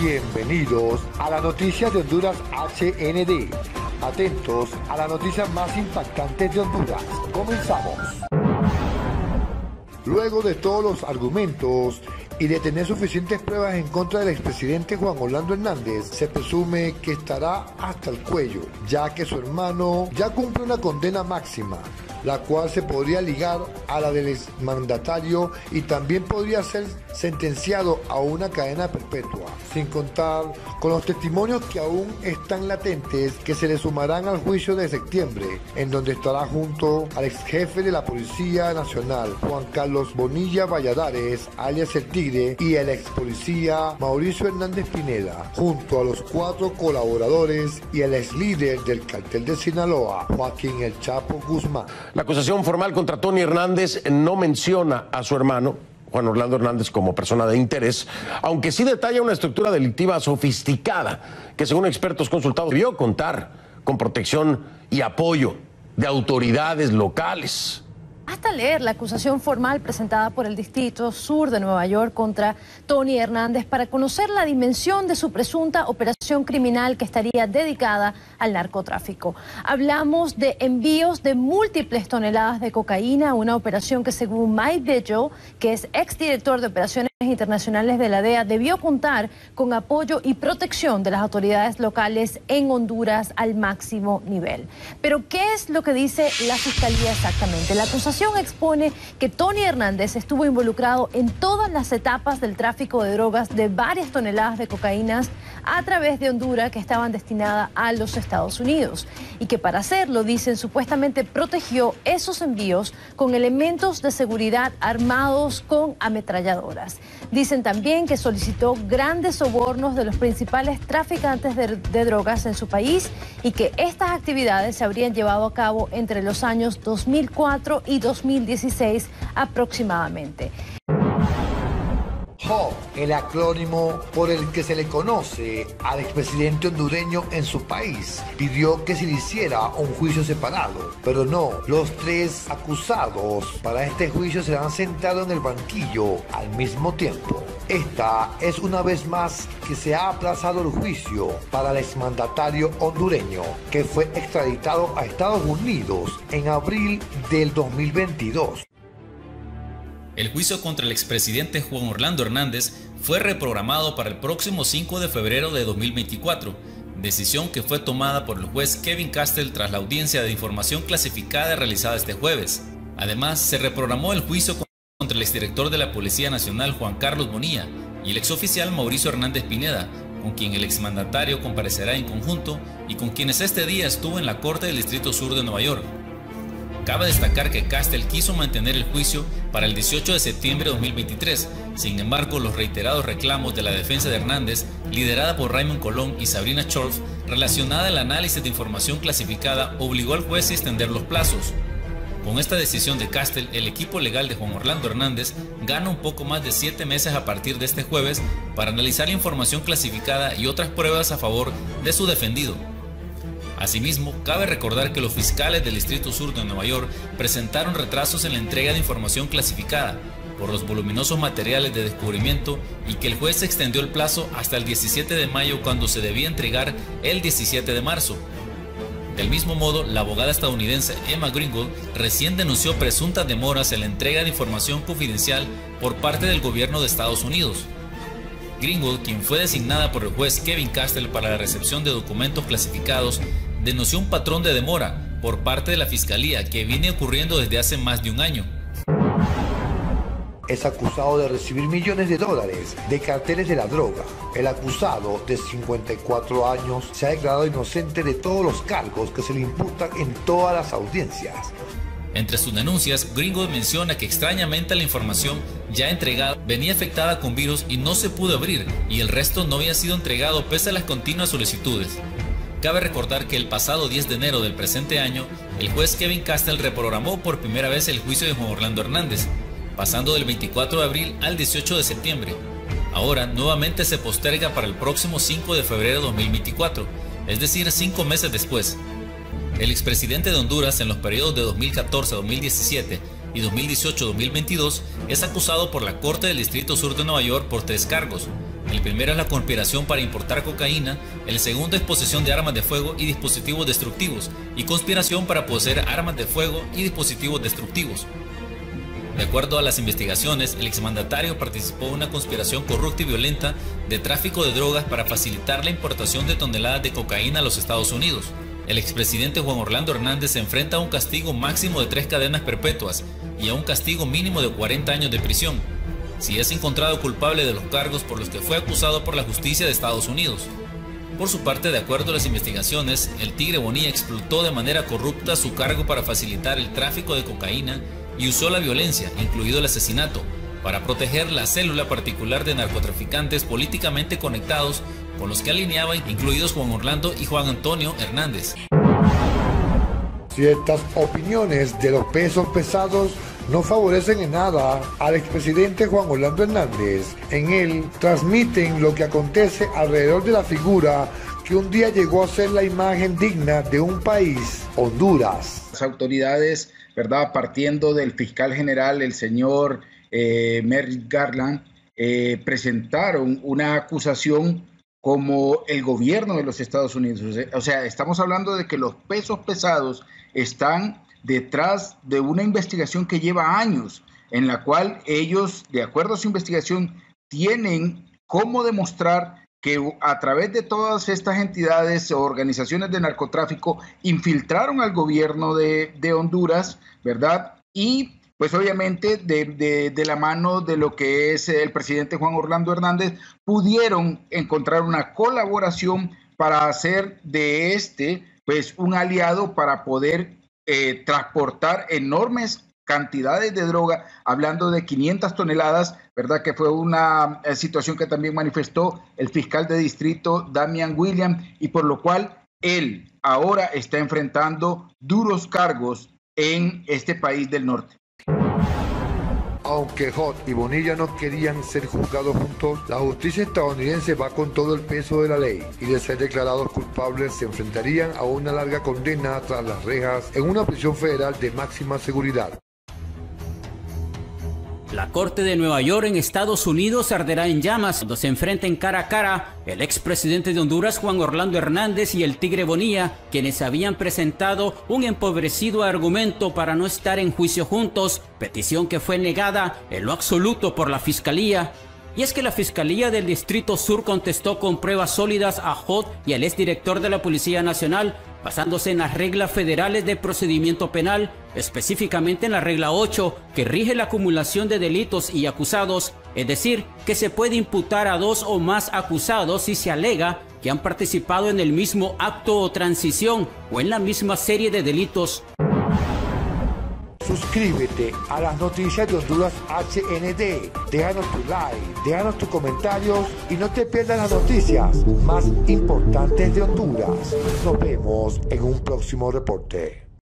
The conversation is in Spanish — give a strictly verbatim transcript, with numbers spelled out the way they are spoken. Bienvenidos a la noticia de Honduras H N D. Atentos a las noticias más impactantes de Honduras. Comenzamos. Luego de todos los argumentos y de tener suficientes pruebas en contra del expresidente Juan Orlando Hernández, se presume que estará hasta el cuello, ya que su hermano ya cumple una condena máxima, la cual se podría ligar a la del exmandatario y también podría ser sentenciado a una cadena perpetua, sin contar con los testimonios que aún están latentes que se le sumarán al juicio de septiembre, en donde estará junto al ex jefe de la Policía Nacional, Juan Carlos Bonilla Valladares, alias El Tigre, y el ex policía Mauricio Hernández Pineda, junto a los cuatro colaboradores y el ex líder del cartel de Sinaloa, Joaquín el Chapo Guzmán. La acusación formal contra Tony Hernández no menciona a su hermano, Juan Orlando Hernández, como persona de interés, aunque sí detalla una estructura delictiva sofisticada que, según expertos consultados, debió contar con protección y apoyo de autoridades locales. Hasta leer la acusación formal presentada por el Distrito Sur de Nueva York contra Tony Hernández para conocer la dimensión de su presunta operación criminal que estaría dedicada al narcotráfico. Hablamos de envíos de múltiples toneladas de cocaína, una operación que, según Mike DeJoo, que es exdirector de operaciones internacionales de la D E A, debió contar con apoyo y protección de las autoridades locales en Honduras al máximo nivel. Pero ¿qué es lo que dice la Fiscalía exactamente? La acusación expone que Tony Hernández estuvo involucrado en todas las etapas del tráfico de drogas de varias toneladas de cocaínas a través de Honduras que estaban destinadas a los Estados Unidos, y que para hacerlo, dicen, supuestamente protegió esos envíos con elementos de seguridad armados con ametralladoras. Dicen también que solicitó grandes sobornos de los principales traficantes de, de drogas en su país, y que estas actividades se habrían llevado a cabo entre los años dos mil cuatro y dos mil dieciséis aproximadamente. H O B, el acrónimo por el que se le conoce al expresidente hondureño en su país, pidió que se le hiciera un juicio separado, pero no. Los tres acusados para este juicio serán sentados en el banquillo al mismo tiempo. Esta es una vez más que se ha aplazado el juicio para el exmandatario hondureño, que fue extraditado a Estados Unidos en abril del dos mil veintidós. El juicio contra el expresidente Juan Orlando Hernández fue reprogramado para el próximo cinco de febrero de dos mil veinticuatro, decisión que fue tomada por el juez Kevin Castel tras la audiencia de información clasificada realizada este jueves. Además, se reprogramó el juicio contra el exdirector de la Policía Nacional Juan Carlos Bonilla y el exoficial Mauricio Hernández Pineda, con quien el exmandatario comparecerá en conjunto y con quienes este día estuvo en la Corte del Distrito Sur de Nueva York. Cabe destacar que Castel quiso mantener el juicio para el dieciocho de septiembre de dos mil veintitrés, sin embargo, los reiterados reclamos de la defensa de Hernández, liderada por Raymond Colón y Sabrina Schorff, relacionada al análisis de información clasificada, obligó al juez a extender los plazos. Con esta decisión de Castel, el equipo legal de Juan Orlando Hernández gana un poco más de siete meses a partir de este jueves para analizar la información clasificada y otras pruebas a favor de su defendido. Asimismo, cabe recordar que los fiscales del Distrito Sur de Nueva York presentaron retrasos en la entrega de información clasificada por los voluminosos materiales de descubrimiento, y que el juez extendió el plazo hasta el diecisiete de mayo, cuando se debía entregar el diecisiete de marzo. Del mismo modo, la abogada estadounidense Emma Greenwood recién denunció presuntas demoras en la entrega de información confidencial por parte del gobierno de Estados Unidos. Greenwood, quien fue designada por el juez Kevin Castel para la recepción de documentos clasificados, denunció un patrón de demora por parte de la Fiscalía que viene ocurriendo desde hace más de un año. Es acusado de recibir millones de dólares de carteles de la droga. El acusado, de cincuenta y cuatro años, se ha declarado inocente de todos los cargos que se le imputan en todas las audiencias. Entre sus denuncias, Greenwood menciona que extrañamente la información ya entregada venía afectada con virus y no se pudo abrir, y el resto no había sido entregado pese a las continuas solicitudes. Cabe recordar que el pasado diez de enero del presente año, el juez Kevin Castel reprogramó por primera vez el juicio de Juan Orlando Hernández, pasando del veinticuatro de abril al dieciocho de septiembre. Ahora nuevamente se posterga para el próximo cinco de febrero de dos mil veinticuatro, es decir, cinco meses después. El expresidente de Honduras, en los periodos de dos mil catorce a dos mil diecisiete y dos mil dieciocho a dos mil veintidós, es acusado por la Corte del Distrito Sur de Nueva York por tres cargos: El primero es la conspiración para importar cocaína, el segundo es posesión de armas de fuego y dispositivos destructivos, y conspiración para poseer armas de fuego y dispositivos destructivos. De acuerdo a las investigaciones, el exmandatario participó en una conspiración corrupta y violenta de tráfico de drogas para facilitar la importación de toneladas de cocaína a los Estados Unidos. El expresidente Juan Orlando Hernández se enfrenta a un castigo máximo de tres cadenas perpetuas y a un castigo mínimo de cuarenta años de prisión, si es encontrado culpable de los cargos por los que fue acusado por la justicia de Estados Unidos. Por su parte, de acuerdo a las investigaciones, el Tigre Bonilla explotó de manera corrupta su cargo para facilitar el tráfico de cocaína y usó la violencia, incluido el asesinato, para proteger la célula particular de narcotraficantes políticamente conectados con los que alineaba, incluidos Juan Orlando y Juan Antonio Hernández. Ciertas opiniones de los pesos pesados no favorecen en nada al expresidente Juan Orlando Hernández. En él transmiten lo que acontece alrededor de la figura que un día llegó a ser la imagen digna de un país, Honduras. Las autoridades, ¿verdad?, partiendo del fiscal general, el señor eh, Merrick Garland, eh, presentaron una acusación como el gobierno de los Estados Unidos. O sea, estamos hablando de que los pesos pesados están detrás de una investigación que lleva años, en la cual ellos, de acuerdo a su investigación, tienen cómo demostrar que a través de todas estas entidades o organizaciones de narcotráfico infiltraron al gobierno de, de Honduras, ¿verdad? Y pues obviamente de, de, de la mano de lo que es el presidente Juan Orlando Hernández, pudieron encontrar una colaboración para hacer de este pues un aliado para poder eh, transportar enormes cantidades de droga, hablando de quinientas toneladas, ¿verdad? Que fue una situación que también manifestó el fiscal de distrito Damian Williams, y por lo cual él ahora está enfrentando duros cargos en este país del norte. Aunque Hott y Bonilla no querían ser juzgados juntos, la justicia estadounidense va con todo el peso de la ley y de ser declarados culpables se enfrentarían a una larga condena tras las rejas en una prisión federal de máxima seguridad. La Corte de Nueva York en Estados Unidos arderá en llamas cuando se enfrenten cara a cara el expresidente de Honduras Juan Orlando Hernández y el Tigre Bonilla, quienes habían presentado un empobrecido argumento para no estar en juicio juntos, petición que fue negada en lo absoluto por la Fiscalía. Y es que la Fiscalía del Distrito Sur contestó con pruebas sólidas a Hott y al exdirector de la Policía Nacional, basándose en las reglas federales de procedimiento penal, específicamente en la regla ocho, que rige la acumulación de delitos y acusados, es decir, que se puede imputar a dos o más acusados si se alega que han participado en el mismo acto o transición o en la misma serie de delitos. Suscríbete a las noticias de Honduras H N D, déjanos tu like, déjanos tus comentarios y no te pierdas las noticias más importantes de Honduras. Nos vemos en un próximo reporte.